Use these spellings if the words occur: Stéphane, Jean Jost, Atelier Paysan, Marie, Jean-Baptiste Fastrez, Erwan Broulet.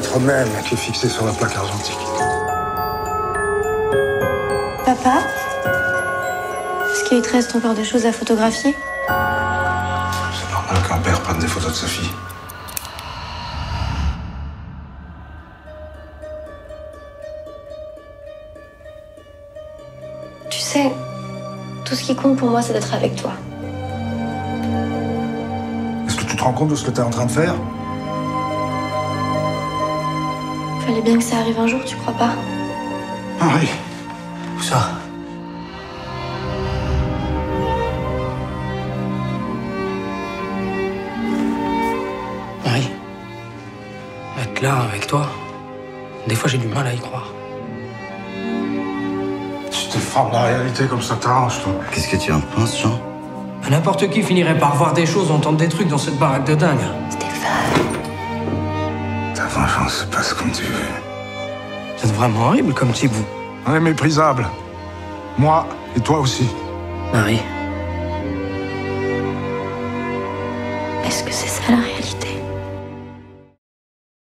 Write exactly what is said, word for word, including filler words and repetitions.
lettre même qui est fixée sur la plaque argentique. Papa, est-ce qu'il te reste encore des choses à photographier? C'est normal qu'un père prenne des photos de sa fille. Tu sais, tout ce qui compte pour moi, c'est d'être avec toi. Est-ce que tu te rends compte de ce que tu es en train de faire? Fallait bien que ça arrive un jour, tu crois pas? Marie, où ça? Marie, être là avec toi, des fois j'ai du mal à y croire. Tu te frappes la réalité comme ça t'arrange, toi. Qu'est-ce que tu en penses, Jean? N'importe qui finirait par voir des choses, entendre des trucs dans cette baraque de dingue. Stéphane. Ta vengeance se passe comme tu veux. C'est vraiment horrible comme type, vous. On est méprisable. Moi et toi aussi. Marie.